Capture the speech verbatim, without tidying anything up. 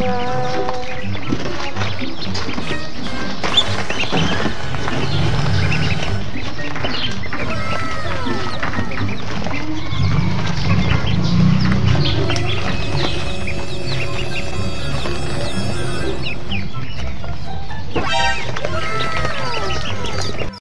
Yeah.